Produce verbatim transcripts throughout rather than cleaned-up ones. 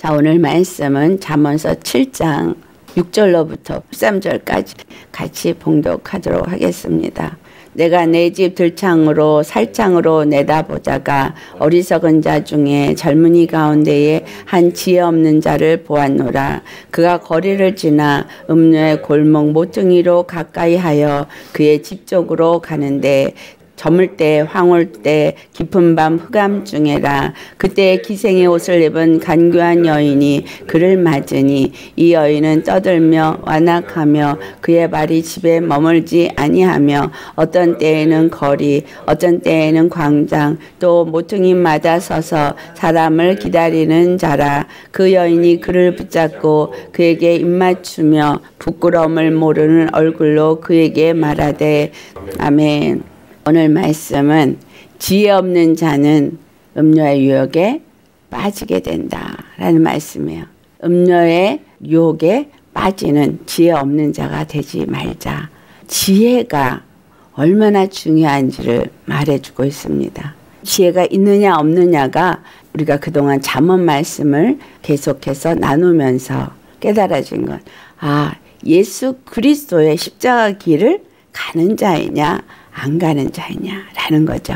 자, 오늘 말씀은 잠언서 칠 장 육 절로부터 십삼 절까지 같이 봉독하도록 하겠습니다. 내가 내 집 들창으로 살창으로 내다보다가 어리석은 자 중에 젊은이 가운데에 한 지혜 없는 자를 보았노라. 그가 거리를 지나 음녀의 골목 모퉁이로 가까이 하여 그의 집 쪽으로 가는데 저물 때 황홀 때 깊은 밤 흑암중에라. 그때 기생의 옷을 입은 간교한 여인이 그를 맞으니 이 여인은 떠들며 완악하며 그의 발이 집에 머물지 아니하며 어떤 때에는 거리 어떤 때에는 광장 또 모퉁이마다 서서 사람을 기다리는 자라. 그 여인이 그를 붙잡고 그에게 입맞추며 부끄러움을 모르는 얼굴로 그에게 말하되. 아멘. 오늘 말씀은 지혜 없는 자는 음녀의 유혹에 빠지게 된다라는 말씀이에요. 음녀의 유혹에 빠지는 지혜 없는 자가 되지 말자. 지혜가 얼마나 중요한지를 말해주고 있습니다. 지혜가 있느냐 없느냐가 우리가 그동안 잠언 말씀을 계속해서 나누면서 깨달아진 건, 아, 예수 그리스도의 십자가 길을 가는 자이냐 안 가는 자이냐라는 거죠.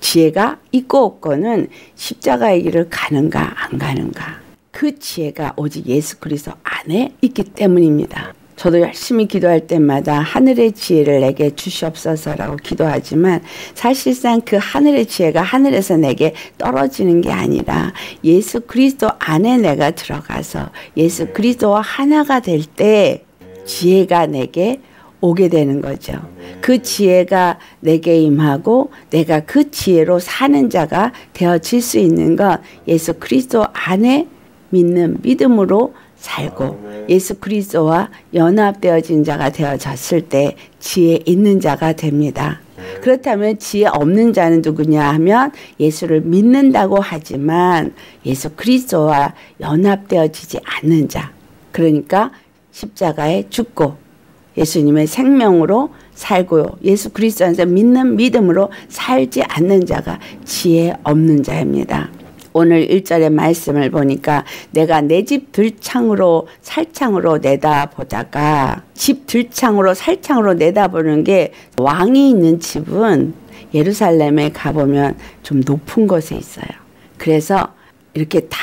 지혜가 있고 없고는 십자가의 길을 가는가 안 가는가. 그 지혜가 오직 예수 그리스도 안에 있기 때문입니다. 저도 열심히 기도할 때마다 하늘의 지혜를 내게 주시옵소서라고 기도하지만, 사실상 그 하늘의 지혜가 하늘에서 내게 떨어지는 게 아니라 예수 그리스도 안에 내가 들어가서 예수 그리스도와 하나가 될 때 지혜가 내게 오게 되는 거죠. 그 지혜가 내게 임하고 내가 그 지혜로 사는 자가 되어질 수 있는 건 예수 그리스도 안에 믿는 믿음으로 살고 예수 그리스도와 연합되어진 자가 되어졌을 때 지혜 있는 자가 됩니다. 그렇다면 지혜 없는 자는 누구냐 하면, 예수를 믿는다고 하지만 예수 그리스도와 연합되어지지 않는 자, 그러니까 십자가에 죽고 예수님의 생명으로 살고 예수 그리스도 안에서 믿는 믿음으로 살지 않는 자가 지혜 없는 자입니다. 오늘 일 절의 말씀을 보니까 내가 내 집 들창으로 살창으로 내다보다가, 집 들창으로 살창으로 내다보는 게, 왕이 있는 집은 예루살렘에 가보면 좀 높은 곳에 있어요. 그래서 이렇게 다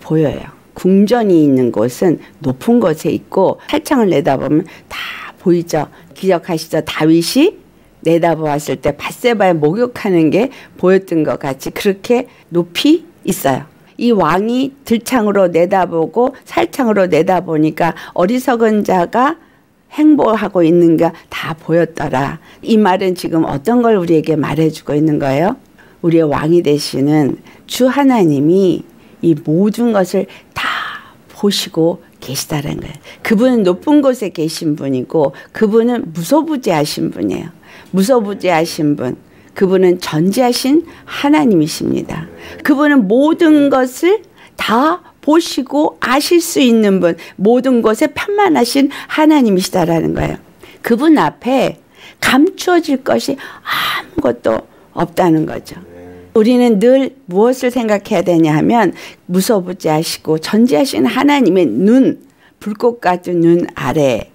보여요. 궁전이 있는 곳은 높은 곳에 있고 살창을 내다보면 다 보이죠. 기억하시죠? 다윗이 내다보았을 때 밧세바에 목욕하는 게 보였던 것 같이 그렇게 높이 있어요. 이 왕이 들창으로 내다보고 살창으로 내다보니까 어리석은 자가 행보하고 있는가 다 보였더라. 이 말은 지금 어떤 걸 우리에게 말해주고 있는 거예요? 우리의 왕이 되시는 주 하나님이 이 모든 것을 다 보시고 계시다는 거예요. 그분은 높은 곳에 계신 분이고 그분은 무소부지하신 분이에요. 무소부지하신 분, 그분은 전지하신 하나님이십니다. 그분은 모든 것을 다 보시고 아실 수 있는 분, 모든 것에 편만하신 하나님이시다라는 거예요. 그분 앞에 감추어질 것이 아무것도 없다는 거죠. 우리는 늘 무엇을 생각해야 되냐 하면, 무소부지하시고 전지하신 하나님의 눈, 불꽃 같은 눈 아래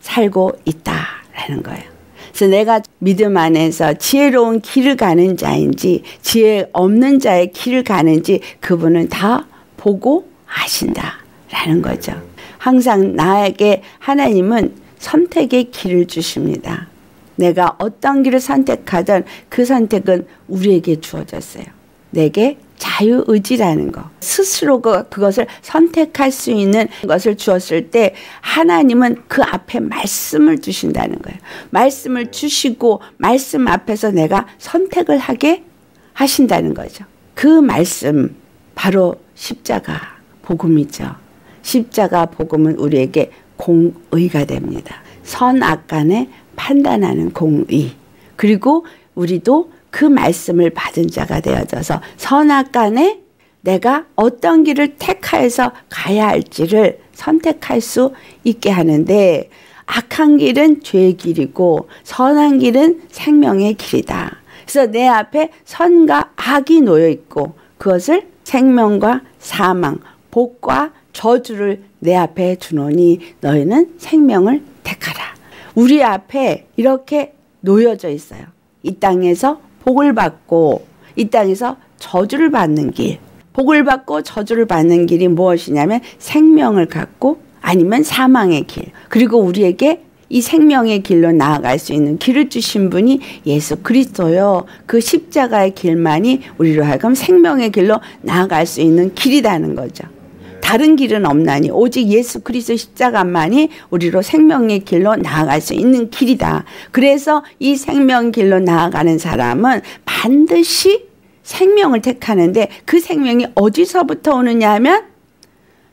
살고 있다라는 거예요. 그래서 내가 믿음 안에서 지혜로운 길을 가는 자인지 지혜 없는 자의 길을 가는지 그분은 다 보고 아신다라는 거죠. 항상 나에게 하나님은 선택의 길을 주십니다. 내가 어떤 길을 선택하든 그 선택은 우리에게 주어졌어요. 내게 자유의지라는 것, 스스로가 그것을 선택할 수 있는 것을 주었을 때 하나님은 그 앞에 말씀을 주신다는 거예요. 말씀을 주시고 말씀 앞에서 내가 선택을 하게 하신다는 거죠. 그 말씀, 바로 십자가 복음이죠. 십자가 복음은 우리에게 공의가 됩니다. 선악 간의 판단하는 공의. 그리고 우리도 그 말씀을 받은 자가 되어져서 선악 간에 내가 어떤 길을 택하여서 가야 할지를 선택할 수 있게 하는데, 악한 길은 죄의 길이고 선한 길은 생명의 길이다. 그래서 내 앞에 선과 악이 놓여 있고 그것을 생명과 사망, 복과 저주를 내 앞에 두노니 너희는 생명을 택하라. 우리 앞에 이렇게 놓여져 있어요. 이 땅에서 복을 받고 이 땅에서 저주를 받는 길. 복을 받고 저주를 받는 길이 무엇이냐면 생명을 갖고 아니면 사망의 길. 그리고 우리에게 이 생명의 길로 나아갈 수 있는 길을 주신 분이 예수 그리스도요. 그 십자가의 길만이 우리로 하여금 생명의 길로 나아갈 수 있는 길이라는 거죠. 다른 길은 없나니 오직 예수 그리스도 십자가만이 우리로 생명의 길로 나아갈 수 있는 길이다. 그래서 이 생명 길로 나아가는 사람은 반드시 생명을 택하는데 그 생명이 어디서부터 오느냐 하면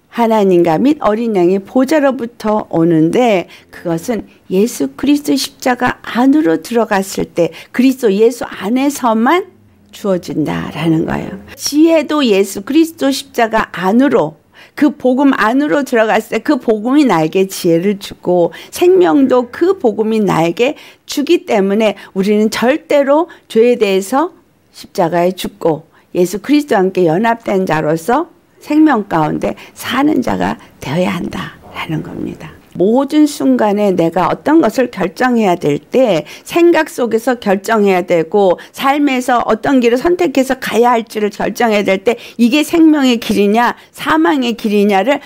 하나님과 및 어린 양의 보좌로부터 오는데 그것은 예수 그리스도 십자가 안으로 들어갔을 때 그리스도 예수 안에서만 주어진다라는 거예요. 지혜도 예수 그리스도 십자가 안으로 그 복음 안으로 들어갔을 때 그 복음이 나에게 지혜를 주고 생명도 그 복음이 나에게 주기 때문에 우리는 절대로 죄에 대해서 십자가에 죽고 예수 그리스도와 함께 연합된 자로서 생명 가운데 사는 자가 되어야 한다라는 겁니다. 모든 순간에 내가 어떤 것을 결정해야 될 때 생각 속에서 결정해야 되고 삶에서 어떤 길을 선택해서 가야 할지를 결정해야 될 때 이게 생명의 길이냐 사망의 길이냐를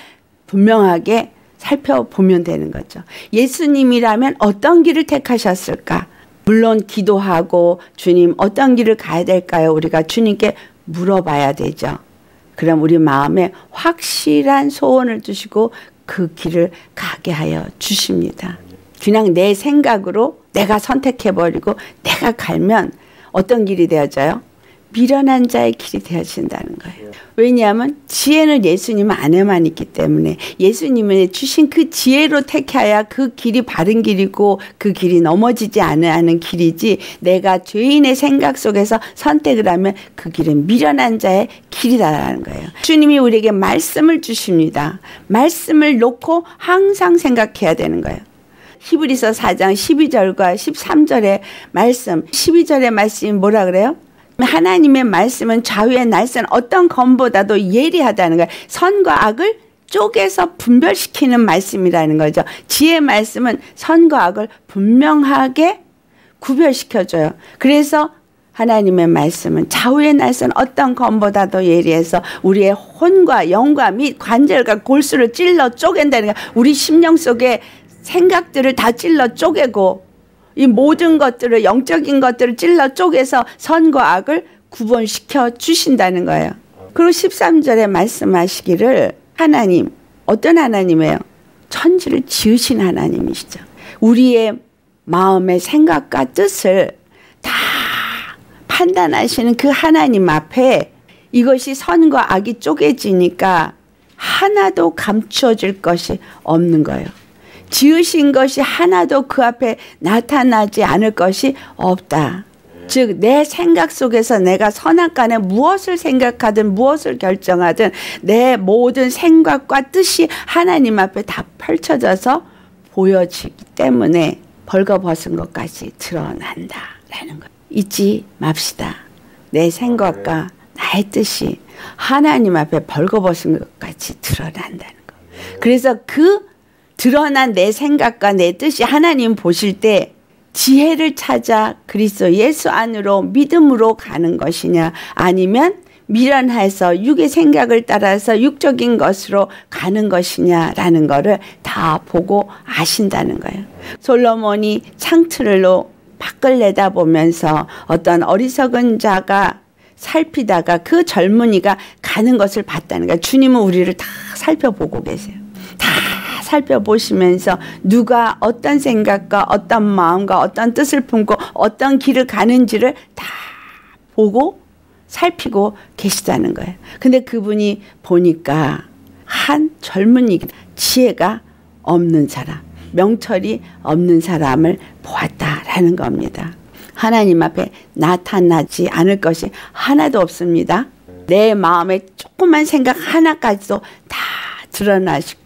분명하게 살펴보면 되는 거죠. 예수님이라면 어떤 길을 택하셨을까? 물론 기도하고 주님 어떤 길을 가야 될까요? 우리가 주님께 물어봐야 되죠. 그럼 우리 마음에 확실한 소원을 주시고 그 길을 가게 하여 주십니다. 그냥 내 생각으로 내가 선택해버리고 내가 갈면 어떤 길이 되어져요? 미련한 자의 길이 되어진다는 거예요. 왜냐하면 지혜는 예수님 안에만 있기 때문에 예수님이 주신 그 지혜로 택해야 그 길이 바른 길이고 그 길이 넘어지지 않는 길이지 내가 죄인의 생각 속에서 선택을 하면 그 길은 미련한 자의 길이다라는 거예요. 주님이 우리에게 말씀을 주십니다. 말씀을 놓고 항상 생각해야 되는 거예요. 히브리서 사 장 십이 절과 십삼 절의 말씀, 십이 절의 말씀이 뭐라 그래요? 하나님의 말씀은 좌우의 날선 어떤 검보다도 예리하다는 거예요. 선과 악을 쪼개서 분별시키는 말씀이라는 거죠. 지혜의 말씀은 선과 악을 분명하게 구별시켜줘요. 그래서 하나님의 말씀은 좌우의 날선 어떤 검보다도 예리해서 우리의 혼과 영과 및 관절과 골수를 찔러 쪼갠다는 거예요. 우리 심령 속에 생각들을 다 찔러 쪼개고 이 모든 것들을 영적인 것들을 찔러 쪼개서 선과 악을 구분시켜 주신다는 거예요. 그리고 십삼 절에 말씀하시기를 하나님, 어떤 하나님이에요? 천지를 지으신 하나님이시죠. 우리의 마음의 생각과 뜻을 다 판단하시는 그 하나님 앞에 이것이 선과 악이 쪼개지니까 하나도 감추어질 것이 없는 거예요. 지으신 것이 하나도 그 앞에 나타나지 않을 것이 없다. 즉 내 생각 속에서 내가 선악 간에 무엇을 생각하든 무엇을 결정하든 내 모든 생각과 뜻이 하나님 앞에 다 펼쳐져서 보여지기 때문에 벌거벗은 것까지 드러난다라는 것. 잊지 맙시다. 내 생각과 나의 뜻이 하나님 앞에 벌거벗은 것까지 드러난다는 것. 그래서 그 드러난 내 생각과 내 뜻이 하나님 보실 때 지혜를 찾아 그리스도 예수 안으로 믿음으로 가는 것이냐 아니면 미련해서 육의 생각을 따라서 육적인 것으로 가는 것이냐라는 거를 다 보고 아신다는 거예요. 솔로몬이 창틀로 밖을 내다보면서 어떤 어리석은 자가 살피다가 그 젊은이가 가는 것을 봤다는 거예요. 주님은 우리를 다 살펴보고 계세요. 다 살펴보시면서 누가 어떤 생각과 어떤 마음과 어떤 뜻을 품고 어떤 길을 가는지를 다 보고 살피고 계시다는 거예요. 근데 그분이 보니까 한 젊은이 지혜가 없는 사람, 명철이 없는 사람을 보았다라는 겁니다. 하나님 앞에 나타나지 않을 것이 하나도 없습니다. 내 마음에 조그만 생각 하나까지도 다 드러나시고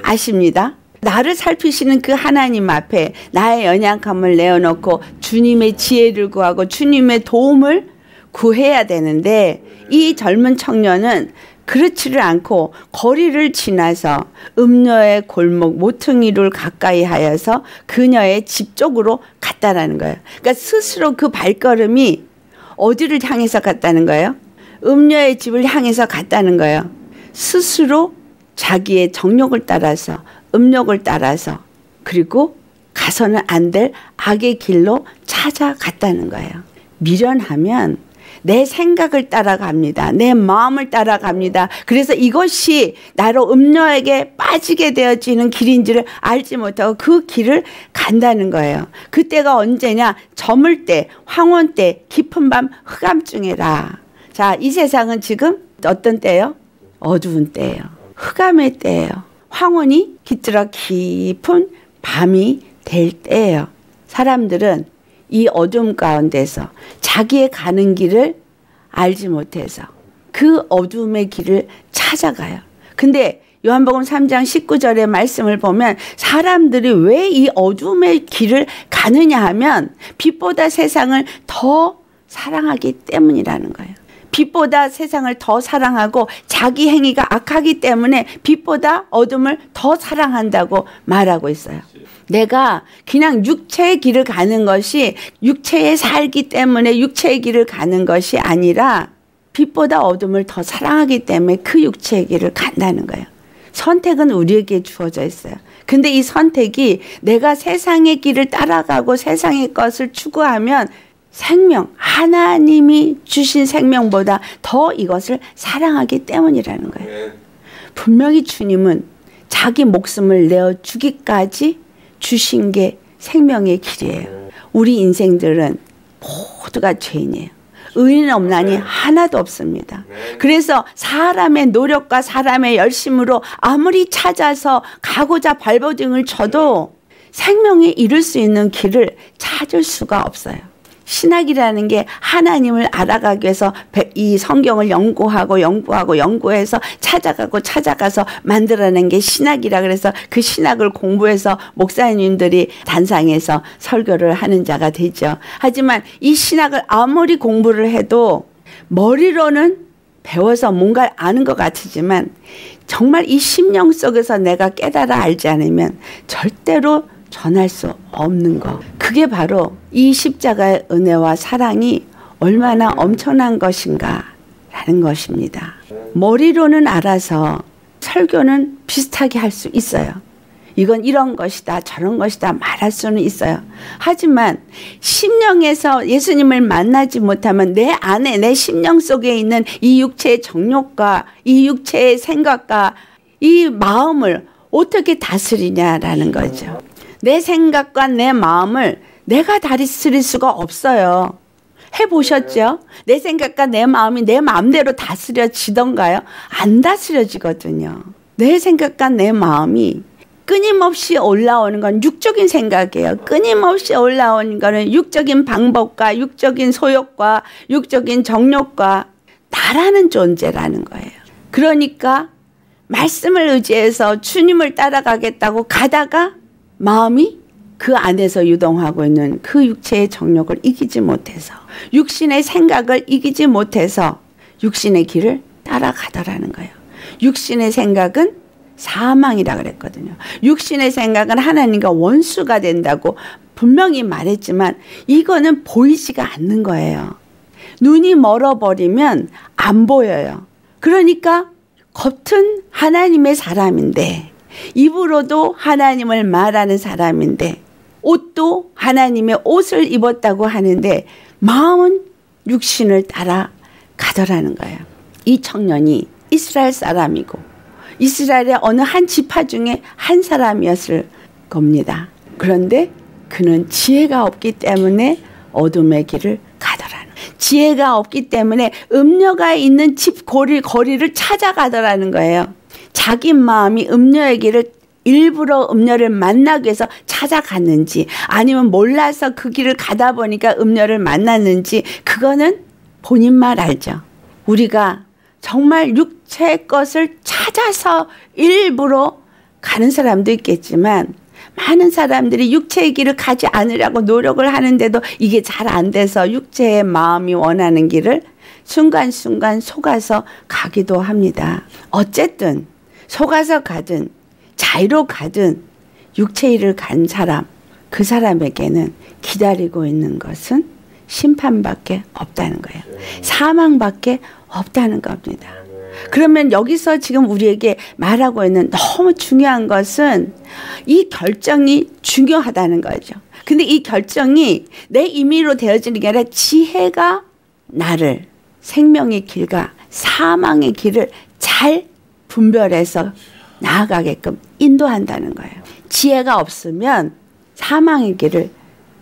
아십니다. 나를 살피시는 그 하나님 앞에 나의 연약함을 내어놓고 주님의 지혜를 구하고 주님의 도움을 구해야 되는데 이 젊은 청년은 그렇지를 않고 거리를 지나서 음녀의 골목 모퉁이를 가까이 하여서 그녀의 집 쪽으로 갔다라는 거예요. 그러니까 스스로 그 발걸음이 어디를 향해서 갔다는 거예요? 음녀의 집을 향해서 갔다는 거예요. 스스로 자기의 정욕을 따라서, 음욕을 따라서, 그리고 가서는 안 될 악의 길로 찾아갔다는 거예요. 미련하면 내 생각을 따라갑니다. 내 마음을 따라갑니다. 그래서 이것이 나로 음녀에게 빠지게 되어지는 길인지를 알지 못하고 그 길을 간다는 거예요. 그때가 언제냐? 저물 때, 황혼 때, 깊은 밤 흑암중에라. 자, 이 세상은 지금 어떤 때예요? 어두운 때예요. 흑암의 때예요. 황혼이 깃들어 깊은 밤이 될 때예요. 사람들은 이 어둠 가운데서 자기의 가는 길을 알지 못해서 그 어둠의 길을 찾아가요. 근데 요한복음 삼 장 십구 절의 말씀을 보면 사람들이 왜 이 어둠의 길을 가느냐 하면 빛보다 세상을 더 사랑하기 때문이라는 거예요. 빛보다 세상을 더 사랑하고 자기 행위가 악하기 때문에 빛보다 어둠을 더 사랑한다고 말하고 있어요. 내가 그냥 육체의 길을 가는 것이 육체에 살기 때문에 육체의 길을 가는 것이 아니라 빛보다 어둠을 더 사랑하기 때문에 그 육체의 길을 간다는 거예요. 선택은 우리에게 주어져 있어요. 근데 이 선택이 내가 세상의 길을 따라가고 세상의 것을 추구하면 생명, 하나님이 주신 생명보다 더 이것을 사랑하기 때문이라는 거예요. 분명히 주님은 자기 목숨을 내어 주기까지 주신 게 생명의 길이에요. 우리 인생들은 모두가 죄인이에요. 의인은 없나니 하나도 없습니다. 그래서 사람의 노력과 사람의 열심으로 아무리 찾아서 가고자 발버둥을 쳐도 생명에 이를 수 있는 길을 찾을 수가 없어요. 신학이라는 게 하나님을 알아가기 위해서 이 성경을 연구하고 연구하고 연구해서 찾아가고 찾아가서 만들어낸 게 신학이라 그래서 그 신학을 공부해서 목사님들이 단상에서 설교를 하는 자가 되죠. 하지만 이 신학을 아무리 공부를 해도 머리로는 배워서 뭔가를 아는 것 같지만 정말 이 심령 속에서 내가 깨달아 알지 않으면 절대로 전할 수 없는 것. 그게 바로 이 십자가의 은혜와 사랑이 얼마나 엄청난 것인가라는 것입니다. 머리로는 알아서 설교는 비슷하게 할 수 있어요. 이건 이런 것이다 저런 것이다 말할 수는 있어요. 하지만 심령에서 예수님을 만나지 못하면 내 안에 내 심령 속에 있는 이 육체의 정욕과 이 육체의 생각과 이 마음을 어떻게 다스리냐라는 거죠. 내 생각과 내 마음을 내가 다스릴 수가 없어요. 해보셨죠? 내 생각과 내 마음이 내 마음대로 다스려지던가요? 안 다스려지거든요. 내 생각과 내 마음이 끊임없이 올라오는 건 육적인 생각이에요. 끊임없이 올라오는 거는 육적인 방법과 육적인 소욕과 육적인 정욕과 나라는 존재라는 거예요. 그러니까 말씀을 의지해서 주님을 따라가겠다고 가다가 마음이 그 안에서 유동하고 있는 그 육체의 정욕을 이기지 못해서 육신의 생각을 이기지 못해서 육신의 길을 따라가더라는 거예요. 육신의 생각은 사망이라 그랬거든요. 육신의 생각은 하나님과 원수가 된다고 분명히 말했지만 이거는 보이지가 않는 거예요. 눈이 멀어버리면 안 보여요. 그러니까 겉은 하나님의 사람인데 입으로도 하나님을 말하는 사람인데 옷도 하나님의 옷을 입었다고 하는데 마음은 육신을 따라 가더라는 거예요. 이 청년이 이스라엘 사람이고 이스라엘의 어느 한 지파 중에 한 사람이었을 겁니다. 그런데 그는 지혜가 없기 때문에 어둠의 길을 가더라는 거예요. 지혜가 없기 때문에 음녀가 있는 집 거리, 거리를 찾아가더라는 거예요. 자기 마음이 음녀의 길을 일부러 음녀를 만나기 위해서 찾아갔는지 아니면 몰라서 그 길을 가다 보니까 음녀를 만났는지 그거는 본인만 알죠. 우리가 정말 육체의 것을 찾아서 일부러 가는 사람도 있겠지만 많은 사람들이 육체의 길을 가지 않으려고 노력을 하는데도 이게 잘 안 돼서 육체의 마음이 원하는 길을 순간순간 속아서 가기도 합니다. 어쨌든 속아서 가든 자의로 가든 육체일을 간 사람, 그 사람에게는 기다리고 있는 것은 심판밖에 없다는 거예요. 사망밖에 없다는 겁니다. 그러면 여기서 지금 우리에게 말하고 있는 너무 중요한 것은 이 결정이 중요하다는 거죠. 근데 이 결정이 내 임의로 되어지는 게 아니라 지혜가 나를 생명의 길과 사망의 길을 잘 분별해서 나아가게끔 인도한다는 거예요. 지혜가 없으면 사망의 길을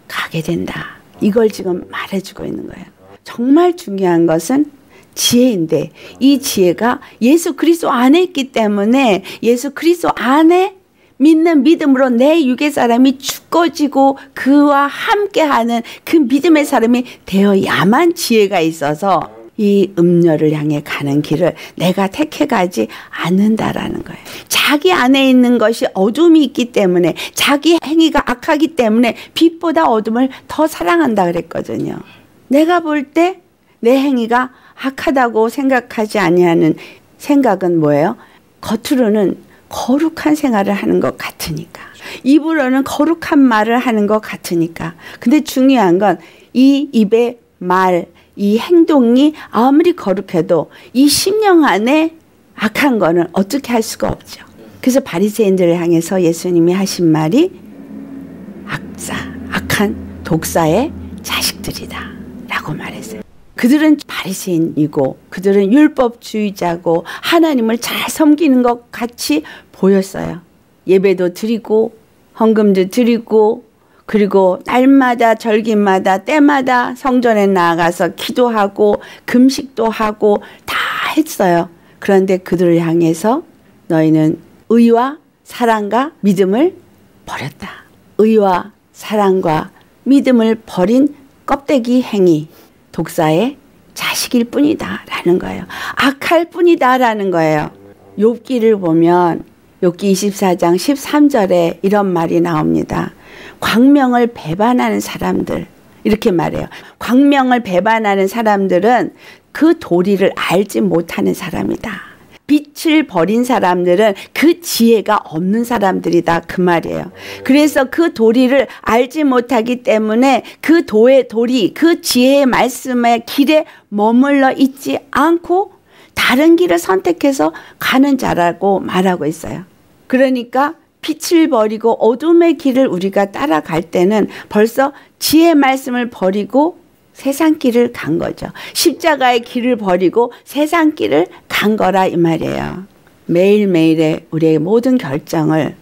가게 된다. 이걸 지금 말해주고 있는 거예요. 정말 중요한 것은 지혜인데 이 지혜가 예수 그리스도 안에 있기 때문에 예수 그리스도 안에 믿는 믿음으로 내 육의 사람이 죽어지고 그와 함께하는 그 믿음의 사람이 되어야만 지혜가 있어서 이 음녀를 향해 가는 길을 내가 택해가지 않는다라는 거예요. 자기 안에 있는 것이 어둠이 있기 때문에 자기 행위가 악하기 때문에 빛보다 어둠을 더 사랑한다 그랬거든요. 내가 볼 때 내 행위가 악하다고 생각하지 아니하는 생각은 뭐예요? 겉으로는 거룩한 생활을 하는 것 같으니까, 입으로는 거룩한 말을 하는 것 같으니까. 근데 중요한 건 이 입의 말, 이 행동이 아무리 거룩해도 이 심령 안에 악한 거는 어떻게 할 수가 없죠. 그래서 바리새인들을 향해서 예수님이 하신 말이 악사, 악한 독사의 자식들이다 라고 말했어요. 그들은 바리새인이고 그들은 율법주의자고 하나님을 잘 섬기는 것 같이 보였어요. 예배도 드리고 헌금도 드리고 그리고 날마다 절기마다 때마다 성전에 나아가서 기도하고 금식도 하고 다 했어요. 그런데 그들을 향해서 너희는 의와 사랑과 믿음을 버렸다. 의와 사랑과 믿음을 버린 껍데기 행위, 독사의 자식일 뿐이다 라는 거예요. 악할 뿐이다 라는 거예요. 욥기를 보면 욥기 이십사 장 십삼 절에 이런 말이 나옵니다. 광명을 배반하는 사람들, 이렇게 말해요. 광명을 배반하는 사람들은 그 도리를 알지 못하는 사람이다. 빛을 버린 사람들은 그 지혜가 없는 사람들이다, 그 말이에요. 그래서 그 도리를 알지 못하기 때문에 그 도의 도리, 그 지혜의 말씀의 길에 머물러 있지 않고 다른 길을 선택해서 가는 자라고 말하고 있어요. 그러니까 빛을 버리고 어둠의 길을 우리가 따라갈 때는 벌써 지혜의 말씀을 버리고 세상 길을 간 거죠. 십자가의 길을 버리고 세상 길을 간 거라 이 말이에요. 매일매일의 우리의 모든 결정을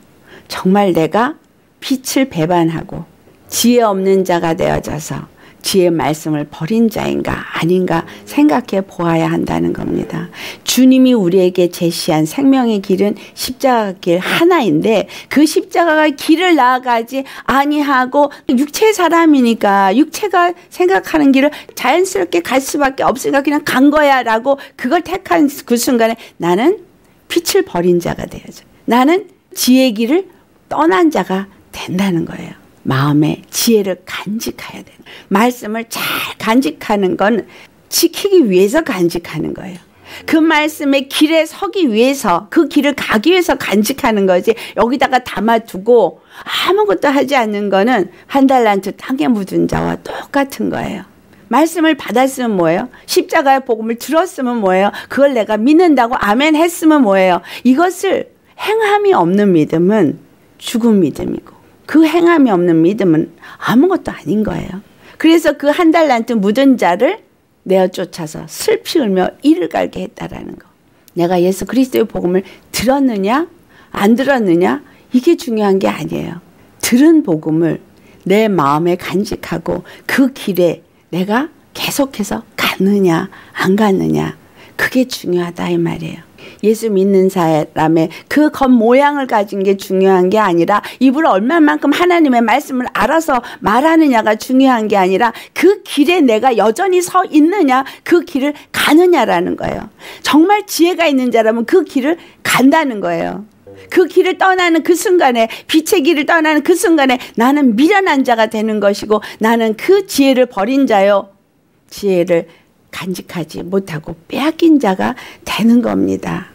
정말 내가 빛을 배반하고 지혜 없는 자가 되어져서 지혜의 말씀을 버린 자인가 아닌가 생각해 보아야 한다는 겁니다. 주님이 우리에게 제시한 생명의 길은 십자가 길 하나인데 그 십자가가 길을 나아가지 아니하고 육체 사람이니까 육체가 생각하는 길을 자연스럽게 갈 수밖에 없으니까 그냥 간 거야 라고 그걸 택한 그 순간에 나는 빛을 버린 자가 되어져. 나는 지혜의 길을 떠난 자가 된다는 거예요. 마음에 지혜를 간직해야 돼요. 말씀을 잘 간직하는 건 지키기 위해서 간직하는 거예요. 그 말씀의 길에 서기 위해서 그 길을 가기 위해서 간직하는 거지 여기다가 담아두고 아무것도 하지 않는 거는 한 달란트 땅에 묻은 자와 똑같은 거예요. 말씀을 받았으면 뭐예요? 십자가의 복음을 들었으면 뭐예요? 그걸 내가 믿는다고 아멘 했으면 뭐예요? 이것을 행함이 없는 믿음은 죽은 믿음이고 그 행함이 없는 믿음은 아무것도 아닌 거예요. 그래서 그 한 달란트 묻은 자를 내어 쫓아서 슬피 울며 이를 갈게 했다라는 거. 내가 예수 그리스도의 복음을 들었느냐 안 들었느냐 이게 중요한 게 아니에요. 들은 복음을 내 마음에 간직하고 그 길에 내가 계속해서 가느냐 안 가느냐 그게 중요하다 이 말이에요. 예수 믿는 사람의 그 겉모양을 가진 게 중요한 게 아니라 입으로 얼마만큼 하나님의 말씀을 알아서 말하느냐가 중요한 게 아니라 그 길에 내가 여전히 서 있느냐 그 길을 가느냐라는 거예요. 정말 지혜가 있는 자라면 그 길을 간다는 거예요. 그 길을 떠나는 그 순간에 빛의 길을 떠나는 그 순간에 나는 미련한 자가 되는 것이고 나는 그 지혜를 버린 자요. 지혜를 간직하지 못하고 빼앗긴 자가 되는 겁니다.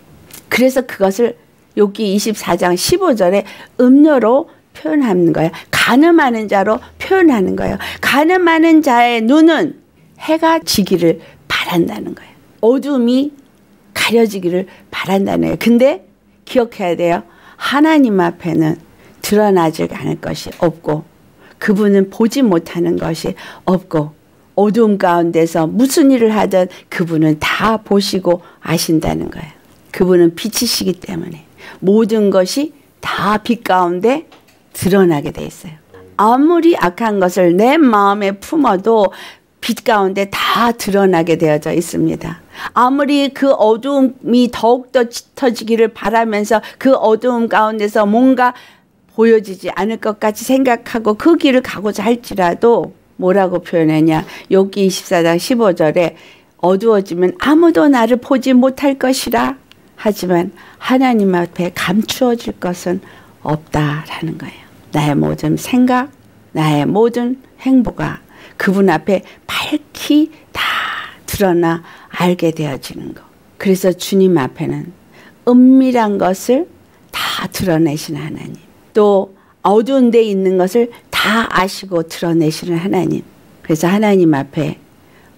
그래서 그것을 욥기 이십사 장 십오 절에 음녀로 표현하는 거예요. 가늠하는 자로 표현하는 거예요. 가늠하는 자의 눈은 해가 지기를 바란다는 거예요. 어둠이 가려지기를 바란다는 거예요. 근데 기억해야 돼요. 하나님 앞에는 드러나지 않을 것이 없고 그분은 보지 못하는 것이 없고 어두움 가운데서 무슨 일을 하든 그분은 다 보시고 아신다는 거예요. 그분은 빛이시기 때문에 모든 것이 다 빛 가운데 드러나게 돼 있어요. 아무리 악한 것을 내 마음에 품어도 빛 가운데 다 드러나게 되어져 있습니다. 아무리 그 어둠이 더욱더 짙어지기를 바라면서 그 어두움 가운데서 뭔가 보여지지 않을 것까지 생각하고 그 길을 가고자 할지라도 뭐라고 표현하냐. 욥기 이십사 장 십오 절에 어두워지면 아무도 나를 보지 못할 것이라. 하지만 하나님 앞에 감추어질 것은 없다라는 거예요. 나의 모든 생각, 나의 모든 행보가 그분 앞에 밝히 다 드러나 알게 되어지는 것. 그래서 주님 앞에는 은밀한 것을 다 드러내신 하나님, 또 어두운 데 있는 것을 다 아시고 드러내시는 하나님. 그래서 하나님 앞에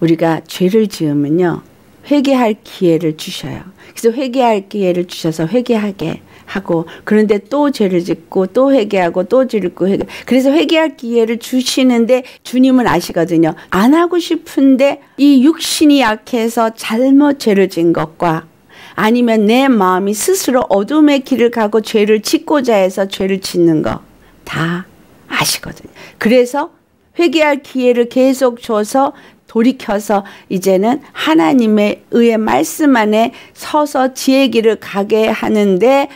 우리가 죄를 지으면요, 회개할 기회를 주셔요. 그래서 회개할 기회를 주셔서 회개하게 하고, 그런데 또 죄를 짓고 또 회개하고 또 짓고 회개. 그래서 회개할 기회를 주시는데 주님은 아시거든요. 안 하고 싶은데 이 육신이 약해서 잘못 죄를 진 것과 아니면 내 마음이 스스로 어둠의 길을 가고 죄를 짓고자 해서 죄를 짓는 거 다 아시거든요. 그래서 회개할 기회를 계속 줘서 돌이켜서 이제는 하나님의 의의 말씀 안에 서서 지혜 길을 가게 하는데,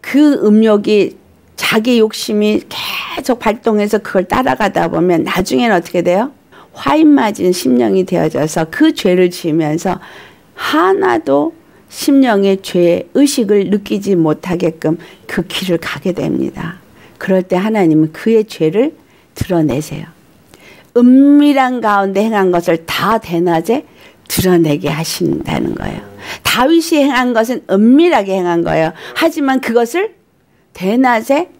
그 음욕이 자기 욕심이 계속 발동해서 그걸 따라가다 보면 나중에는 어떻게 돼요? 화인맞은 심령이 되어져서 그 죄를 지으면서 하나도 심령의 죄의 의식을 느끼지 못하게끔 그 길을 가게 됩니다. 그럴 때 하나님은 그의 죄를 드러내세요. 은밀한 가운데 행한 것을 다 대낮에 드러내게 하신다는 거예요. 다윗이 행한 것은 은밀하게 행한 거예요. 하지만 그것을 대낮에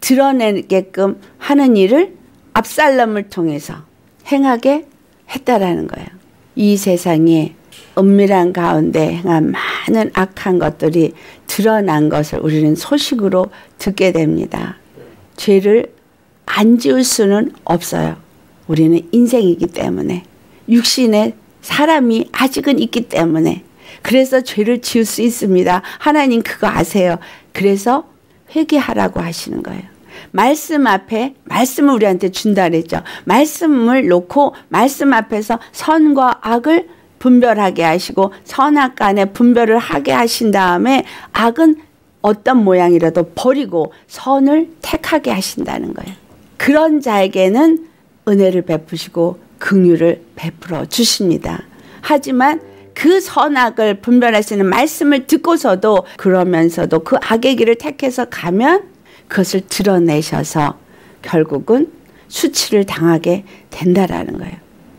드러내게끔 하는 일을 압살롬을 통해서 행하게 했다라는 거예요. 이 세상에 은밀한 가운데 행한 많은 악한 것들이 드러난 것을 우리는 소식으로 듣게 됩니다. 죄를 안 지울 수는 없어요. 우리는 인생이기 때문에, 육신의 사람이 아직은 있기 때문에. 그래서 죄를 지을 수 있습니다. 하나님 그거 아세요. 그래서 회개하라고 하시는 거예요. 말씀 앞에, 말씀을 우리한테 준다 그랬죠. 말씀을 놓고 말씀 앞에서 선과 악을 분별하게 하시고 선악 간에 분별을 하게 하신 다음에 악은 어떤 모양이라도 버리고 선을 택하게 하신다는 거예요. 그런 자에게는 은혜를 베푸시고 긍휼을 베풀어 주십니다. 하지만 그 선악을 분별하시는 말씀을 듣고서도, 그러면서도 그 악의 길을 택해서 가면 그것을 드러내셔서 결국은 수치를 당하게 된다라는 거예요.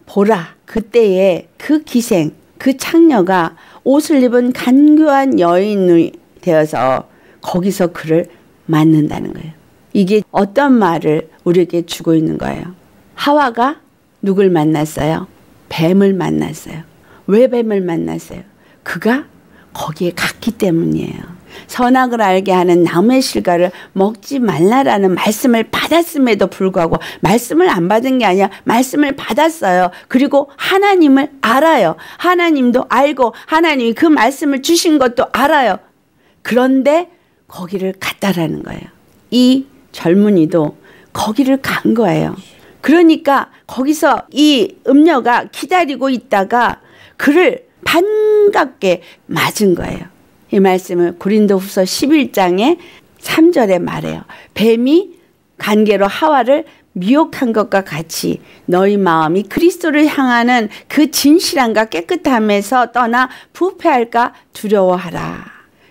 보라, 그때에 그 기생, 그 창녀가 옷을 입은 간교한 여인이 되어서 거기서 그를 맞는다는 거예요. 이게 어떤 말을 우리에게 주고 있는 거예요? 하와가 누굴 만났어요? 뱀을 만났어요. 왜 뱀을 만났어요? 그가 거기에 갔기 때문이에요. 선악을 알게 하는 나무의 실과를 먹지 말라라는 말씀을 받았음에도 불구하고, 말씀을 안 받은 게 아니라 말씀을 받았어요. 그리고 하나님을 알아요. 하나님도 알고 하나님이 그 말씀을 주신 것도 알아요. 그런데 거기를 갔다라는 거예요. 이 젊은이도 거기를 간 거예요. 그러니까 거기서 이 음녀가 기다리고 있다가 그를 반갑게 맞은 거예요. 이 말씀을 고린도후서 십일 장의 삼 절에 말해요. 뱀이 간계로 하와를 미혹한 것과 같이 너희 마음이 그리스도를 향하는 그 진실함과 깨끗함에서 떠나 부패할까 두려워하라.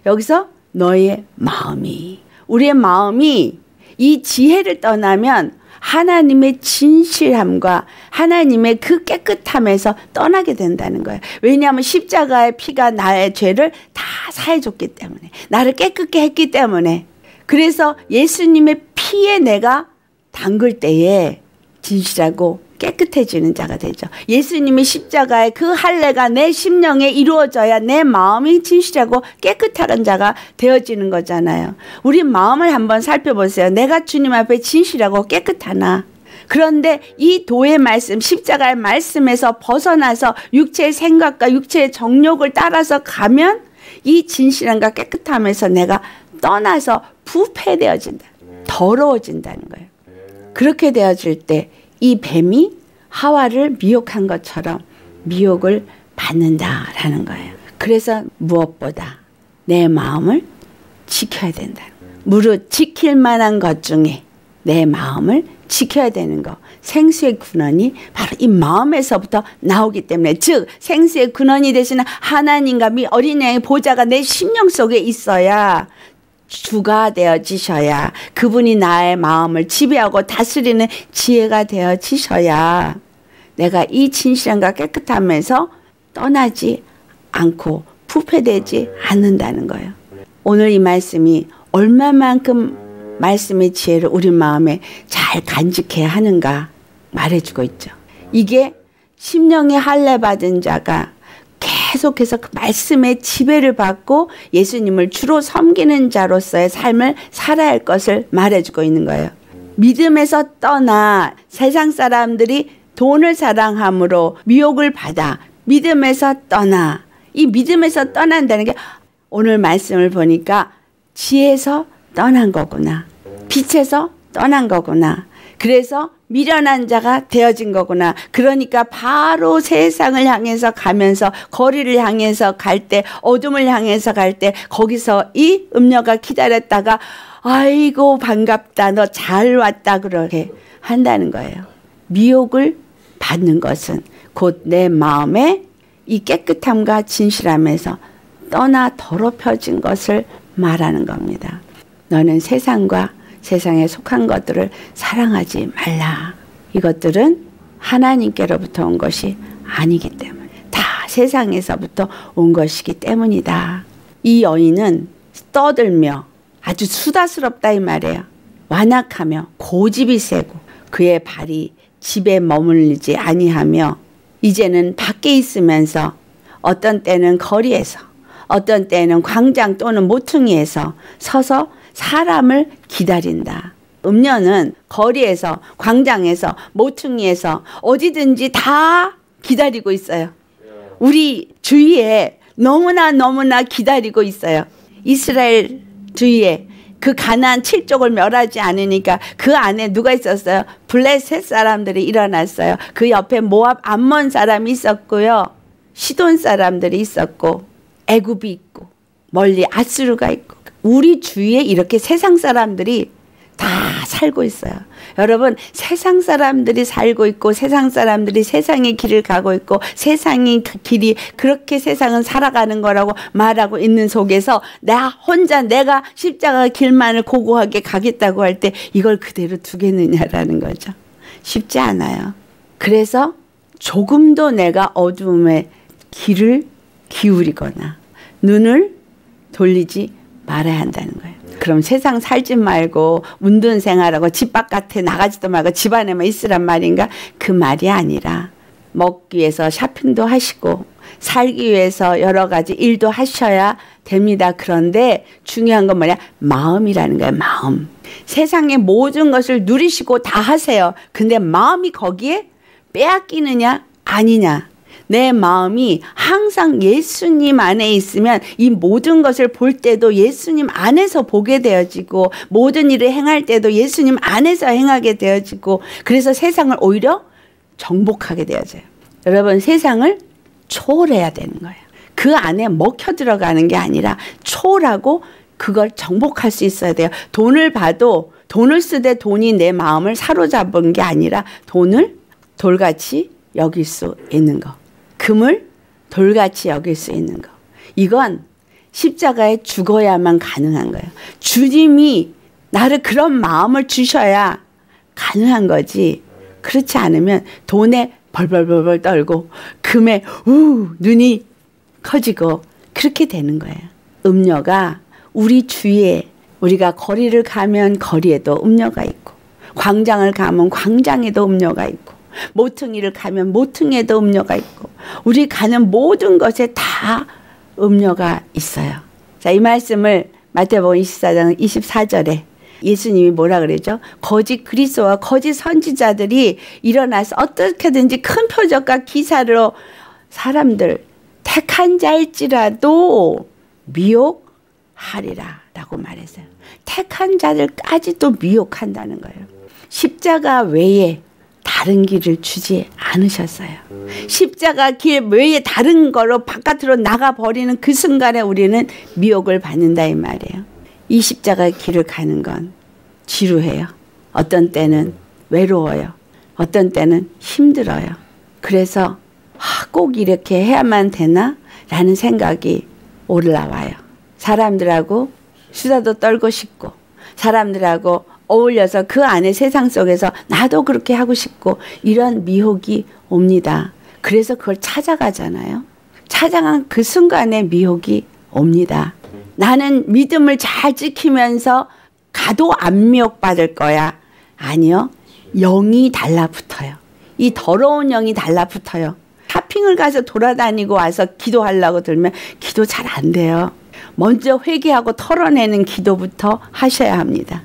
여기서 너희의 마음이, 우리의 마음이 이 지혜를 떠나면 하나님의 진실함과 하나님의 그 깨끗함에서 떠나게 된다는 거예요. 왜냐하면 십자가의 피가 나의 죄를 다 사해줬기 때문에, 나를 깨끗게 했기 때문에. 그래서 예수님의 피에 내가 담글 때에 진실하고 깨끗해지는 자가 되죠. 예수님의 십자가의 그 할례가 내 심령에 이루어져야 내 마음이 진실하고 깨끗한 자가 되어지는 거잖아요. 우리 마음을 한번 살펴보세요. 내가 주님 앞에 진실하고 깨끗하나? 그런데 이 도의 말씀, 십자가의 말씀에서 벗어나서 육체의 생각과 육체의 정욕을 따라서 가면 이 진실함과 깨끗함에서 내가 떠나서 부패되어진다, 더러워진다는 거예요. 그렇게 되어질 때 이 뱀이 하와를 미혹한 것처럼 미혹을 받는다라는 거예요. 그래서 무엇보다 내 마음을 지켜야 된다. 무릇 지킬 만한 것 중에 내 마음을 지켜야 되는 거. 생수의 근원이 바로 이 마음에서부터 나오기 때문에, 즉 생수의 근원이 되시는 하나님과 미 어린 양의 보좌가 내 심령 속에 있어야, 주가 되어지셔야, 그분이 나의 마음을 지배하고 다스리는 지혜가 되어지셔야 내가 이 진실함과 깨끗함에서 떠나지 않고 부패되지 않는다는 거예요. 오늘 이 말씀이 얼마만큼 말씀의 지혜를 우리 마음에 잘 간직해야 하는가 말해주고 있죠. 이게 심령의 할례받은 자가 계속해서 그 말씀의 지배를 받고 예수님을 주로 섬기는 자로서의 삶을 살아야 할 것을 말해주고 있는 거예요. 믿음에서 떠나 세상 사람들이 돈을 사랑함으로 미혹을 받아 믿음에서 떠나, 이 믿음에서 떠난다는 게 오늘 말씀을 보니까 지혜에서 떠난 거구나, 빛에서 떠난 거구나, 그래서 미련한 자가 되어진 거구나. 그러니까 바로 세상을 향해서 가면서, 거리를 향해서 갈 때, 어둠을 향해서 갈 때 거기서 이 음녀가 기다렸다가 아이고 반갑다, 너 잘 왔다, 그렇게 한다는 거예요. 미혹을 받는 것은 곧 내 마음에 이 깨끗함과 진실함에서 떠나 더럽혀진 것을 말하는 겁니다. 너는 세상과 세상에 속한 것들을 사랑하지 말라. 이것들은 하나님께로부터 온 것이 아니기 때문에, 다 세상에서부터 온 것이기 때문이다. 이 여인은 떠들며 아주 수다스럽다 이 말이에요. 완악하며 고집이 세고 그의 발이 집에 머물리지 아니하며 이제는 밖에 있으면서, 어떤 때는 거리에서, 어떤 때는 광장 또는 모퉁이에서 서서 사람을 기다린다. 음녀는 거리에서, 광장에서, 모퉁이에서 어디든지 다 기다리고 있어요. 우리 주위에 너무나 너무나 기다리고 있어요. 이스라엘 주위에 그 가나안 칠족을 멸하지 않으니까 그 안에 누가 있었어요? 블레셋 사람들이 일어났어요. 그 옆에 모압 암몬 사람이 있었고요, 시돈 사람들이 있었고, 애굽이 있고, 멀리 아수르가 있고, 우리 주위에 이렇게 세상 사람들이 다 살고 있어요. 여러분, 세상 사람들이 살고 있고, 세상 사람들이 세상의 길을 가고 있고, 세상의 길이 그렇게 세상은 살아가는 거라고 말하고 있는 속에서 나 혼자 내가 십자가 길만을 고고하게 가겠다고 할 때 이걸 그대로 두겠느냐라는 거죠. 쉽지 않아요. 그래서 조금도 내가 어둠의 길을 기울이거나 눈을 돌리지 말아야 한다는 거예요. 그럼 세상 살지 말고 운둔 생활하고 집 바깥에 나가지도 말고 집 안에만 있으란 말인가? 그 말이 아니라 먹기 위해서 쇼핑도 하시고 살기 위해서 여러 가지 일도 하셔야 됩니다. 그런데 중요한 건 뭐냐? 마음이라는 거예요. 마음. 세상의 모든 것을 누리시고 다 하세요. 근데 마음이 거기에 빼앗기느냐 아니냐. 내 마음이 항상 예수님 안에 있으면 이 모든 것을 볼 때도 예수님 안에서 보게 되어지고, 모든 일을 행할 때도 예수님 안에서 행하게 되어지고, 그래서 세상을 오히려 정복하게 되어져요. 여러분, 세상을 초월해야 되는 거예요. 그 안에 먹혀 들어가는 게 아니라 초월하고 그걸 정복할 수 있어야 돼요. 돈을 봐도, 돈을 쓰되 돈이 내 마음을 사로잡은 게 아니라 돈을 돌같이 여길 수 있는 거, 금을 돌같이 여길 수 있는 것, 이건 십자가에 죽어야만 가능한 거예요. 주님이 나를 그런 마음을 주셔야 가능한 거지. 그렇지 않으면 돈에 벌벌벌벌 떨고 금에 우 눈이 커지고 그렇게 되는 거예요. 음료가 우리 주위에, 우리가 거리를 가면 거리에도 음료가 있고, 광장을 가면 광장에도 음료가 있고, 모퉁이를 가면 모퉁이에도 음료가 있고, 우리 가는 모든 것에 다 음료가 있어요. 자, 이 말씀을 마태복음 이십사 장 이십사 절에 예수님이 뭐라 그러죠? 거짓 그리스도와 거짓 선지자들이 일어나서 어떻게든지 큰 표적과 기사로 사람들 택한 자일지라도 미혹하리라 라고 말했어요. 택한 자들까지도 미혹한다는 거예요. 십자가 외에 다른 길을 주지 않으셨어요. 십자가 길 외에 다른 거로 바깥으로 나가버리는 그 순간에 우리는 미혹을 받는다 이 말이에요. 이 십자가 길을 가는 건 지루해요. 어떤 때는 외로워요. 어떤 때는 힘들어요. 그래서 꼭 이렇게 해야만 되나? 라는 생각이 올라와요. 사람들하고 수다도 떨고 싶고, 사람들하고 어울려서 그 안에 세상 속에서 나도 그렇게 하고 싶고, 이런 미혹이 옵니다. 그래서 그걸 찾아가잖아요. 찾아간 그 순간에 미혹이 옵니다. 나는 믿음을 잘 지키면서 가도 안 미혹받을 거야. 아니요. 영이 달라붙어요. 이 더러운 영이 달라붙어요. 쇼핑을 가서 돌아다니고 와서 기도하려고 들면 기도 잘 안 돼요. 먼저 회개하고 털어내는 기도부터 하셔야 합니다.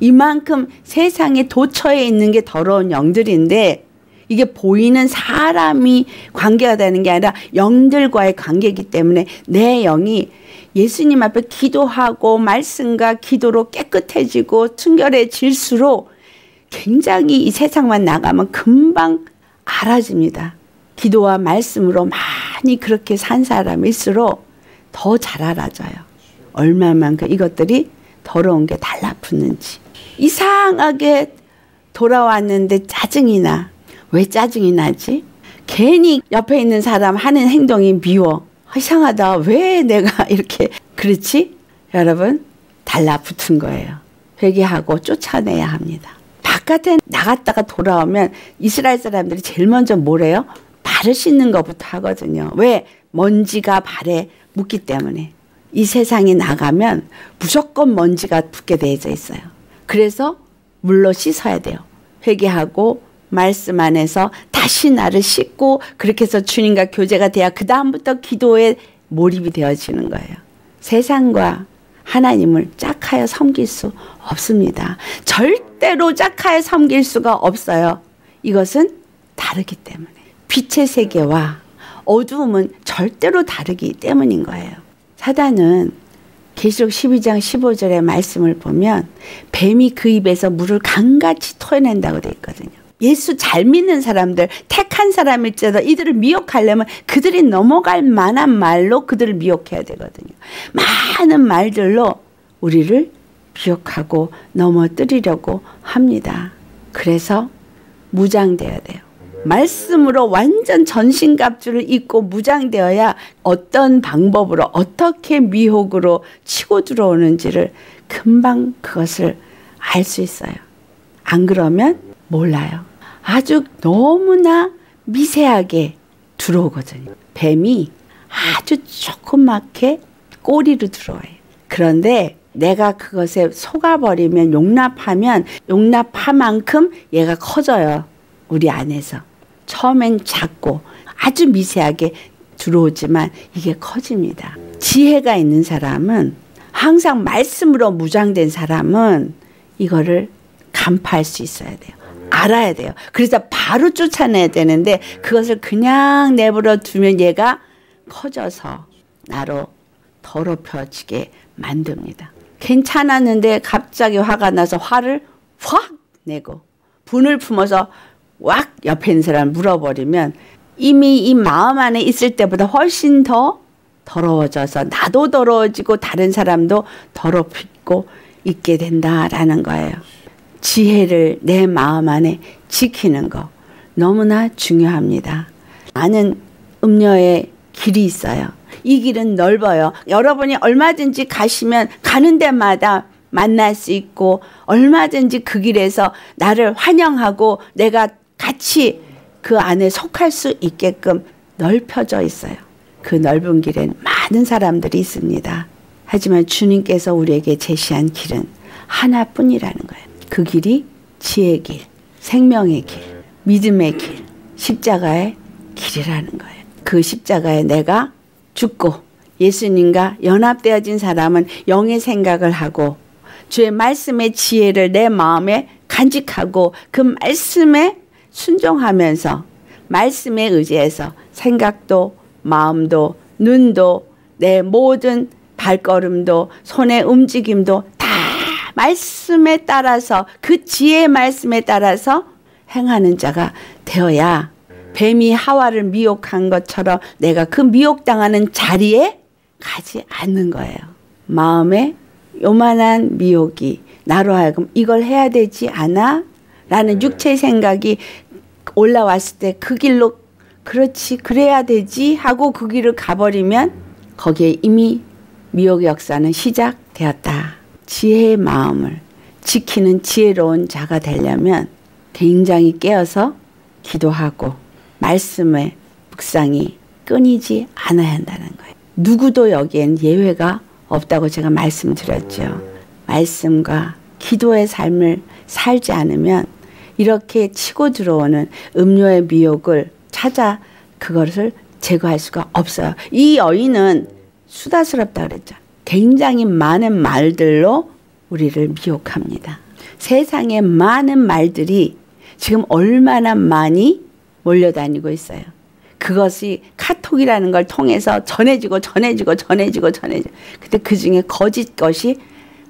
이만큼 세상에 도처에 있는 게 더러운 영들인데, 이게 보이는 사람이 관계가 되는 게 아니라 영들과의 관계이기 때문에 내 영이 예수님 앞에 기도하고 말씀과 기도로 깨끗해지고 순결해질수록 굉장히 이 세상만 나가면 금방 알아집니다. 기도와 말씀으로 많이 그렇게 산 사람일수록 더 잘 알아져요. 얼마만큼 이것들이 더러운 게 달라붙는지. 이상하게 돌아왔는데 짜증이 나. 왜 짜증이 나지? 괜히 옆에 있는 사람 하는 행동이 미워. 이상하다. 왜 내가 이렇게 그렇지? 여러분, 달라붙은 거예요. 회개하고 쫓아내야 합니다. 바깥에 나갔다가 돌아오면 이스라엘 사람들이 제일 먼저 뭐래요? 발을 씻는 것부터 하거든요. 왜? 먼지가 발에 묻기 때문에. 이 세상에 나가면 무조건 먼지가 붙게 되어져 있어요. 그래서 물로 씻어야 돼요. 회개하고 말씀 안에서 다시 나를 씻고, 그렇게 해서 주님과 교제가 돼야 그 다음부터 기도에 몰입이 되어지는 거예요. 세상과 하나님을 짝하여 섬길 수 없습니다. 절대로 짝하여 섬길 수가 없어요. 이것은 다르기 때문에. 빛의 세계와 어두움은 절대로 다르기 때문인 거예요. 사단은 계시록 십이 장 십오 절의 말씀을 보면 뱀이 그 입에서 물을 강같이 토해낸다고 되어 있거든요. 예수 잘 믿는 사람들, 택한 사람일지라도 이들을 미혹하려면 그들이 넘어갈 만한 말로 그들을 미혹해야 되거든요. 많은 말들로 우리를 미혹하고 넘어뜨리려고 합니다. 그래서 무장돼야 돼요. 말씀으로 완전 전신갑주를 입고 무장되어야 어떤 방법으로 어떻게 미혹으로 치고 들어오는지를 금방 그것을 알 수 있어요. 안 그러면 몰라요. 아주 너무나 미세하게 들어오거든요. 뱀이 아주 조그맣게 꼬리로 들어와요. 그런데 내가 그것에 속아버리면, 용납하면 용납한만큼 얘가 커져요. 우리 안에서. 처음엔 작고 아주 미세하게 들어오지만 이게 커집니다. 지혜가 있는 사람은, 항상 말씀으로 무장된 사람은 이거를 간파할 수 있어야 돼요. 알아야 돼요. 그래서 바로 쫓아내야 되는데, 그것을 그냥 내버려 두면 얘가 커져서 나로 더럽혀지게 만듭니다. 괜찮았는데 갑자기 화가 나서 화를 확 내고, 분을 품어서 왁 옆에 있는 사람을 물어버리면 이미 이 마음 안에 있을 때보다 훨씬 더 더러워져서 나도 더러워지고 다른 사람도 더럽히고 있게 된다라는 거예요. 지혜를 내 마음 안에 지키는 거 너무나 중요합니다. 많은 음료의 길이 있어요. 이 길은 넓어요. 여러분이 얼마든지 가시면 가는 데마다 만날 수 있고 얼마든지 그 길에서 나를 환영하고 내가 같이 그 안에 속할 수 있게끔 넓혀져 있어요. 그 넓은 길엔 많은 사람들이 있습니다. 하지만 주님께서 우리에게 제시한 길은 하나뿐이라는 거예요. 그 길이 지혜의 길, 생명의 길, 믿음의 길, 십자가의 길이라는 거예요. 그 십자가에 내가 죽고 예수님과 연합되어진 사람은 영의 생각을 하고 주의 말씀의 지혜를 내 마음에 간직하고 그 말씀에 순종하면서 말씀에 의지해서 생각도 마음도 눈도 내 모든 발걸음도 손의 움직임도 다 말씀에 따라서 그 지혜의 말씀에 따라서 행하는 자가 되어야 뱀이 하와를 미혹한 것처럼 내가 그 미혹당하는 자리에 가지 않는 거예요. 마음에 요만한 미혹이 나로 하여금 이걸 해야 되지 않아? 라는 육체의 생각이 올라왔을 때 그 길로 그렇지 그래야 되지 하고 그 길을 가버리면 거기에 이미 미혹의 역사는 시작되었다. 지혜의 마음을 지키는 지혜로운 자가 되려면 굉장히 깨어서 기도하고 말씀의 묵상이 끊이지 않아야 한다는 거예요. 누구도 여기엔 예외가 없다고 제가 말씀드렸죠. 말씀과 기도의 삶을 살지 않으면 이렇게 치고 들어오는 음료의 미혹을 찾아 그것을 제거할 수가 없어요. 이 여인은 수다스럽다 그랬죠. 굉장히 많은 말들로 우리를 미혹합니다. 세상의 많은 말들이 지금 얼마나 많이 몰려다니고 있어요. 그것이 카톡이라는 걸 통해서 전해지고 전해지고 전해지고 전해지고 근데 그중에 거짓 것이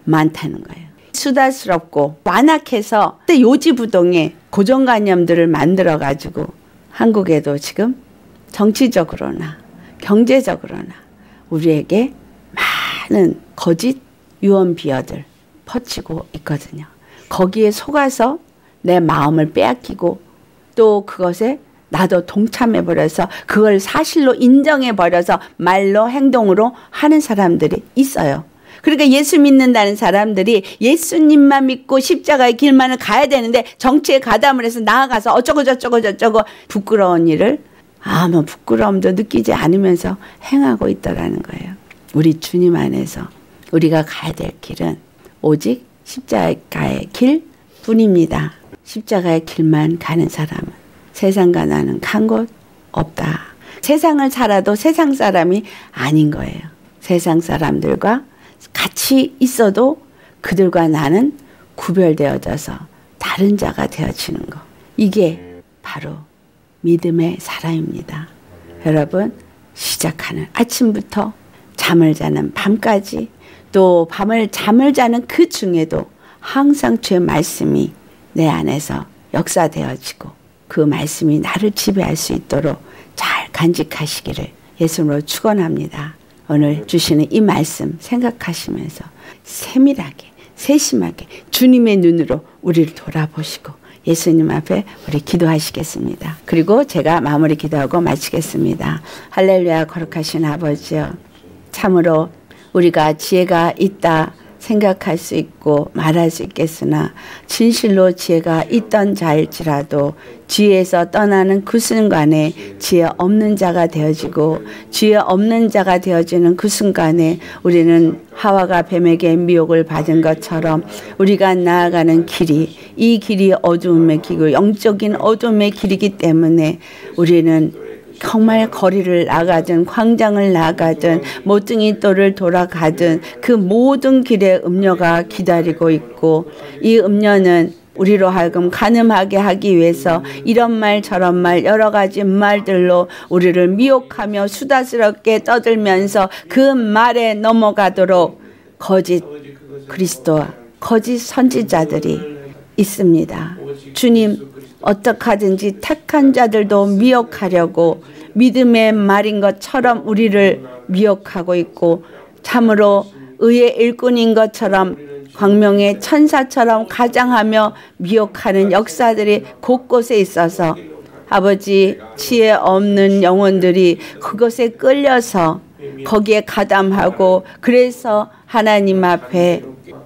많다는 거예요. 수다스럽고 완악해서 요지부동의 고정관념들을 만들어가지고 한국에도 지금 정치적으로나 경제적으로나 우리에게 많은 거짓 유언비어들 퍼치고 있거든요. 거기에 속아서 내 마음을 빼앗기고 또 그것에 나도 동참해버려서 그걸 사실로 인정해버려서 말로 행동으로 하는 사람들이 있어요. 그러니까 예수 믿는다는 사람들이 예수님만 믿고 십자가의 길만을 가야 되는데 정치에 가담을 해서 나아가서 어쩌고 저쩌고 저쩌고 부끄러운 일을 아무 부끄러움도 느끼지 않으면서 행하고 있다라는 거예요. 우리 주님 안에서 우리가 가야 될 길은 오직 십자가의 길뿐입니다. 십자가의 길만 가는 사람은 세상과 나는 간 곳 없다. 세상을 살아도 세상 사람이 아닌 거예요. 세상 사람들과 같이 있어도 그들과 나는 구별되어져서 다른 자가 되어지는 거. 이게 바로 믿음의 사람입니다. 여러분, 시작하는 아침부터 잠을 자는 밤까지 또 밤을 잠을 자는 그 중에도 항상 주의 말씀이 내 안에서 역사되어지고 그 말씀이 나를 지배할 수 있도록 잘 간직하시기를 예수님으로 축원합니다. 오늘 주시는 이 말씀 생각하시면서 세밀하게 세심하게 주님의 눈으로 우리를 돌아보시고 예수님 앞에 우리 기도하시겠습니다. 그리고 제가 마무리 기도하고 마치겠습니다. 할렐루야. 거룩하신 아버지여, 참으로 우리가 지혜가 있다 생각할 수 있고 말할 수 있겠으나 진실로 지혜가 있던 자일지라도 지혜에서 떠나는 그 순간에 지혜 없는 자가 되어지고 지혜 없는 자가 되어지는 그 순간에 우리는 하와가 뱀에게 미혹을 받은 것처럼 우리가 나아가는 길이 이 길이 어두움의 길이고 영적인 어두움의 길이기 때문에 우리는 정말 거리를 나가든 광장을 나가든 모퉁이 돌을 돌아가든 그 모든 길에 음녀가 기다리고 있고 이 음녀는 우리로 하여금 가늠하게 하기 위해서 이런 말 저런 말 여러 가지 말들로 우리를 미혹하며 수다스럽게 떠들면서 그 말에 넘어가도록 거짓 그리스도와 거짓 선지자들이 있습니다. 주님, 어떡하든지 택한 자들도 미혹하려고 믿음의 말인 것처럼 우리를 미혹하고 있고 참으로 의의 일꾼인 것처럼 광명의 천사처럼 가장하며 미혹하는 역사들이 곳곳에 있어서 아버지, 지혜 없는 영혼들이 그것에 끌려서 거기에 가담하고 그래서 하나님 앞에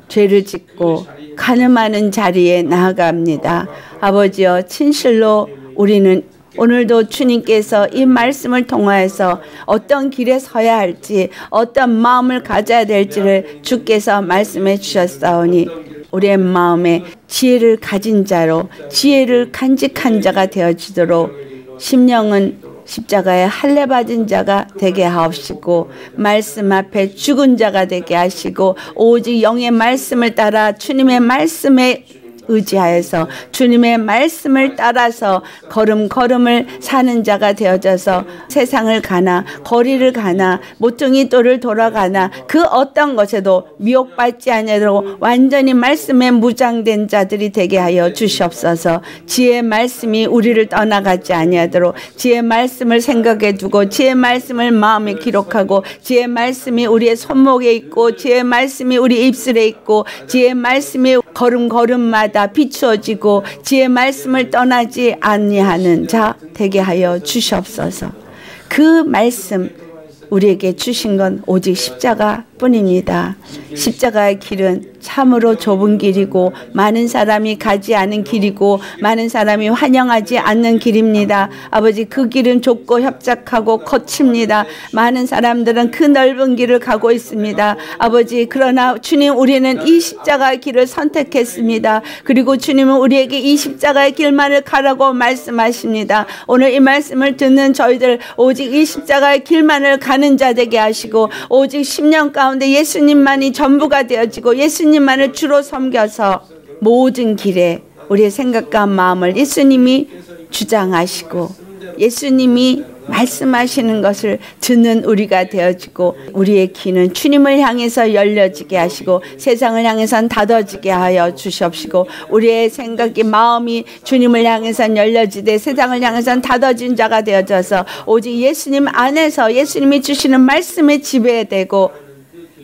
죄를 짓고 가늠하는 자리에 나아갑니다. 아버지여, 진실로 우리는 오늘도 주님께서 이 말씀을 통하여서 어떤 길에 서야 할지, 어떤 마음을 가져야 될지를 주께서 말씀해 주셨사오니 우리의 마음에 지혜를 가진 자로, 지혜를 간직한 자가 되어지도록 심령은 십자가에 할례받은 자가 되게 하옵시고, 말씀 앞에 죽은 자가 되게 하시고, 오직 영의 말씀을 따라 주님의 말씀에 의지하여서 주님의 말씀을 따라서 걸음걸음을 사는 자가 되어져서 세상을 가나, 거리를 가나, 모퉁이 돌을 돌아가나 그 어떤 것에도 미혹받지 아니하도록 완전히 말씀에 무장된 자들이 되게 하여 주시옵소서. 지혜의 말씀이 우리를 떠나가지 아니하도록 지혜의 말씀을 생각해 두고, 지혜의 말씀을 마음에 기록하고, 지혜의 말씀이 우리의 손목에 있고, 지혜의 말씀이 우리 입술에 있고, 지혜의 말씀이 걸음걸음마다 비추어지고, 지의 말씀을 떠나지 아니하는 자 되게 하여 주시옵소서. 그 말씀 우리에게 주신 건 오직 십자가 뿐입니다. 십자가의 길은 참으로 좁은 길이고, 많은 사람이 가지 않은 길이고, 많은 사람이 환영하지 않는 길입니다. 아버지, 그 길은 좁고 협착하고 거칩니다. 많은 사람들은 그 넓은 길을 가고 있습니다. 아버지, 그러나 주님, 우리는 이 십자가의 길을 선택했습니다. 그리고 주님은 우리에게 이 십자가의 길만을 가라고 말씀하십니다. 오늘 이 말씀을 듣는 저희들 오직 이 십자가의 길만을 가는 자 되게 하시고, 오직 심령 가운데 예수님만이 전부가 되어지고, 예수님만을 주로 섬겨서 모든 길에 우리의 생각과 마음을 예수님이 주장하시고, 예수님이 말씀하시는 것을 듣는 우리가 되어지고, 우리의 귀는 주님을 향해서 열려지게 하시고, 세상을 향해선 닫아지게 하여 주시옵시고, 우리의 생각이, 마음이 주님을 향해선 열려지되 세상을 향해선 닫아진 자가 되어져서 오직 예수님 안에서 예수님이 주시는 말씀에 지배되고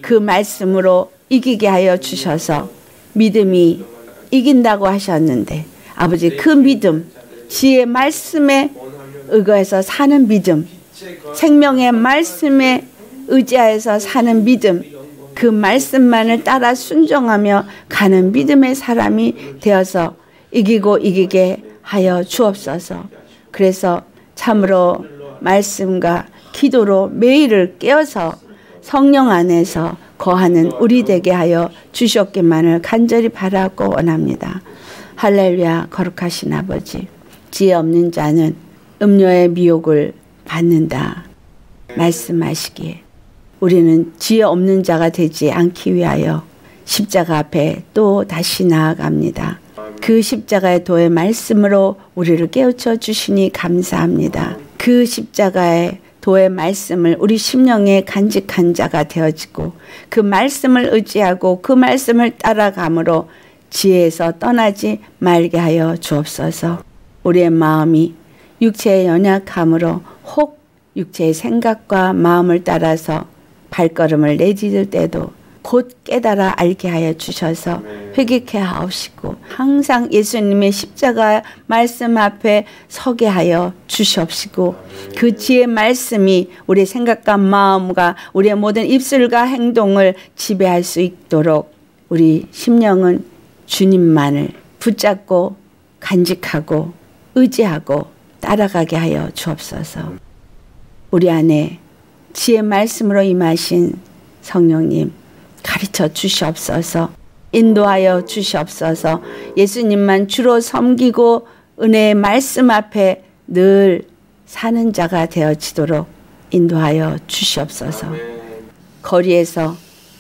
그 말씀으로 이기게 하여 주셔서, 믿음이 이긴다고 하셨는데 아버지, 그 믿음, 지혜의 말씀에 의거해서 사는 믿음, 생명의 말씀에 의지하여서 사는 믿음, 그 말씀만을 따라 순종하며 가는 믿음의 사람이 되어서 이기고 이기게 하여 주옵소서. 그래서 참으로 말씀과 기도로 매일을 깨어서 성령 안에서 거하는 우리 되게 하여 주시옵기만을 간절히 바라고 원합니다. 할렐루야. 거룩하신 아버지, 지혜 없는 자는 음료의 미혹을 받는다 말씀하시기에, 우리는 지혜 없는 자가 되지 않기 위하여 십자가 앞에 또 다시 나아갑니다. 그 십자가의 도의 말씀으로 우리를 깨우쳐 주시니 감사합니다. 그 십자가의 도의 말씀을 우리 심령에 간직한 자가 되어지고, 그 말씀을 의지하고 그 말씀을 따라감으로 지혜에서 떠나지 말게 하여 주옵소서. 우리의 마음이 육체의 연약함으로 혹 육체의 생각과 마음을 따라서 발걸음을 내디딜 때도 곧 깨달아 알게 하여 주셔서 회개케 하옵시고, 항상 예수님의 십자가 말씀 앞에 서게 하여 주시옵시고, 그 지혜의 말씀이 우리의 생각과 마음과 우리의 모든 입술과 행동을 지배할 수 있도록 우리 심령은 주님만을 붙잡고 간직하고 의지하고 따라가게 하여 주옵소서. 우리 안에 지혜의 말씀으로 임하신 성령님, 가르쳐 주시옵소서. 인도하여 주시옵소서. 예수님만 주로 섬기고 은혜의 말씀 앞에 늘 사는 자가 되어지도록 인도하여 주시옵소서. 거리에서,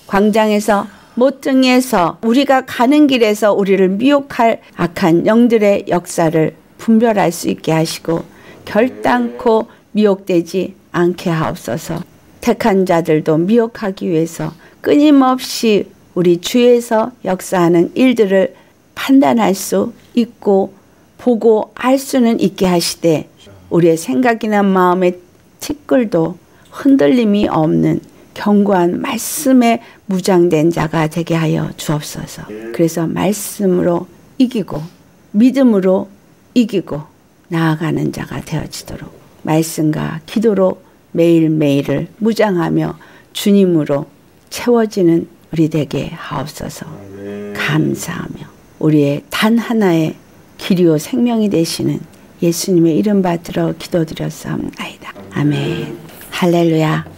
광장에서, 모퉁이에서, 우리가 가는 길에서 우리를 미혹할 악한 영들의 역사를 분별할 수 있게 하시고, 결단코 미혹되지 않게 하옵소서. 택한 자들도 미혹하기 위해서 끊임없이 우리 주에서 역사하는 일들을 판단할 수 있고 보고 알 수는 있게 하시되, 우리의 생각이나 마음의 티끌도 흔들림이 없는 견고한 말씀에 무장된 자가 되게 하여 주옵소서. 그래서 말씀으로 이기고, 믿음으로 이기고 나아가는 자가 되어지도록 말씀과 기도로 매일매일을 무장하며 주님으로 채워지는 우리 되게 하옵소서. 감사하며 우리의 단 하나의 길이요 생명이 되시는 예수님의 이름 받들어 기도드렸사옵나이다. 아멘. 할렐루야.